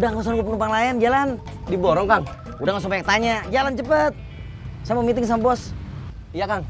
Udah nggak usah nunggu penumpang lain, jalan. Diborong, Kang. Udah nggak usah banyak tanya, jalan cepet. Saya mau meeting sama bos. Iya, Kang.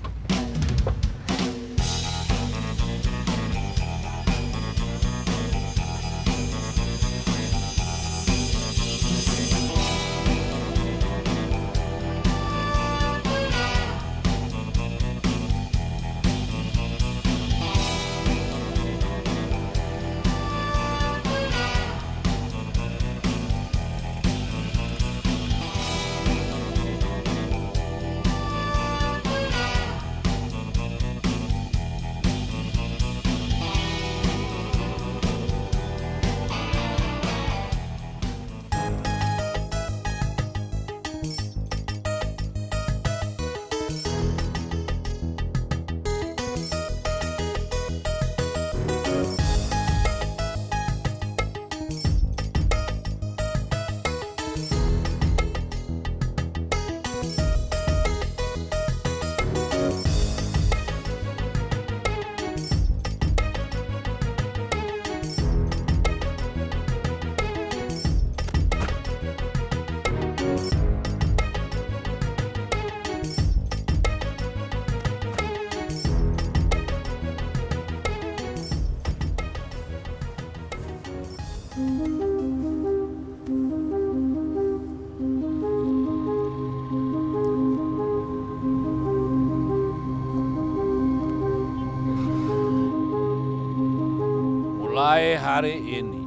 Mulai hari ini,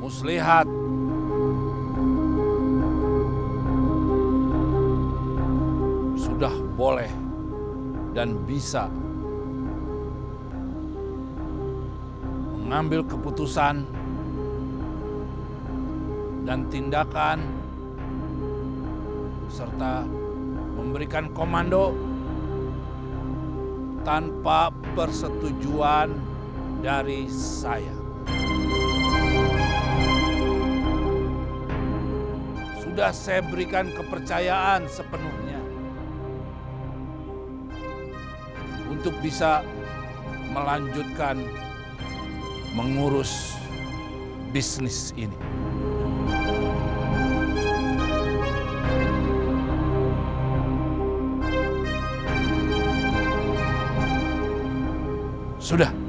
muslihat sudah boleh dan bisa mengambil keputusan dan tindakan serta memberikan komando tanpa persetujuan dari saya. Sudah saya berikan kepercayaan sepenuhnya untuk bisa melanjutkan mengurus bisnis ini. Sudah.